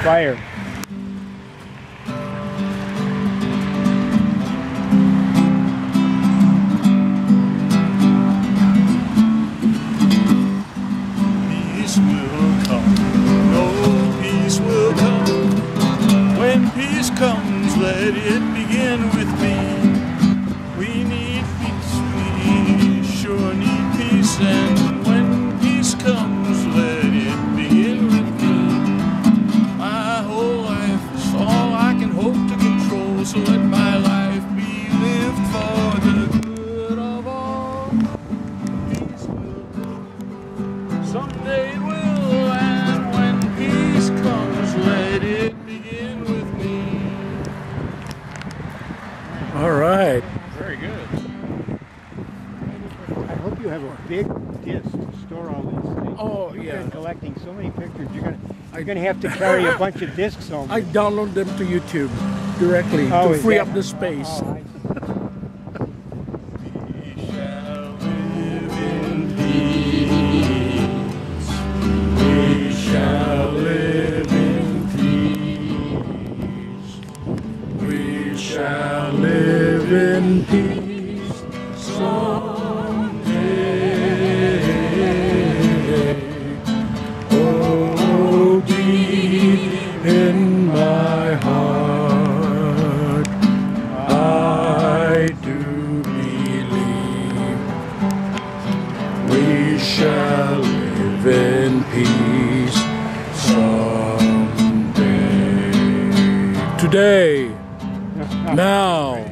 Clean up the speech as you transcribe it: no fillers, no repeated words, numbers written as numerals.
Fire. Peace will come, no peace will come. When peace comes, let it begin with me. We need peace, we sure need peace, and when peace comes, let it begin with me. My whole life is all I can hope to control, so let my life be lived for the good of all. Peace will come, someday it will, and when peace comes, let it begin with me. All right. Very good. I hope you have a big disc to store all these things. Oh, you've yeah. Been collecting so many pictures. You're gonna have to carry a bunch of discs home. I download them to YouTube directly to free up the space. Oh, live in peace someday. Oh, deep in my heart, I do believe we shall live in peace someday. Today. Now.